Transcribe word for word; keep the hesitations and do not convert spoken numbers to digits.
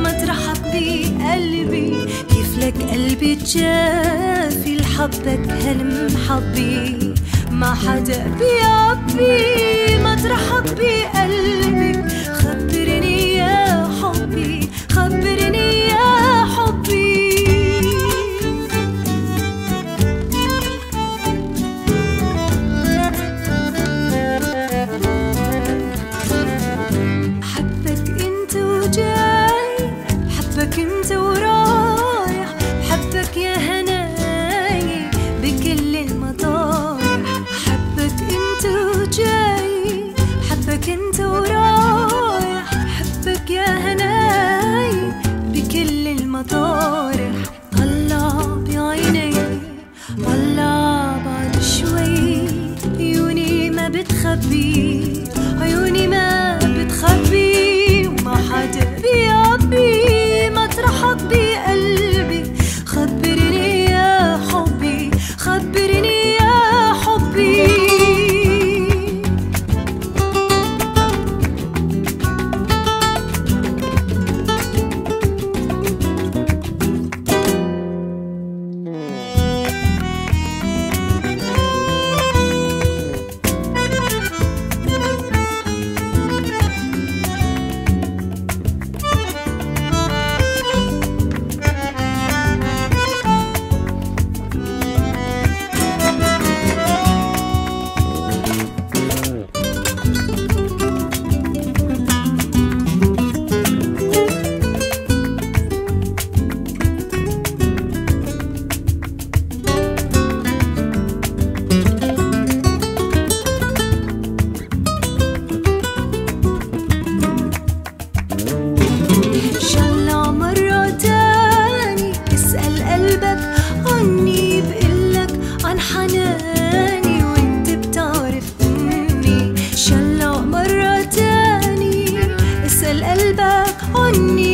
مطرحك بقلبي، كيف لك قلبي تشافي لحبك هالمحبي، ما حدا بيعبي مطرحك بقلبي، خبرني يا حبي خبرني يا حبي. بحبك انت ورايح، بحبك يا هناي بكل المطايح، بحبك انت وجاي، بحبك انت ورايح، بحبك يا هناي بكل المطارح. طلع بعيني طلع بعد شوي، عيوني ما بتخبي عيوني ما بتخبي، وما حدا بيعبي مطرحك بقلبي، خبرني يا حبي خبرني يا حبي. قلبك عني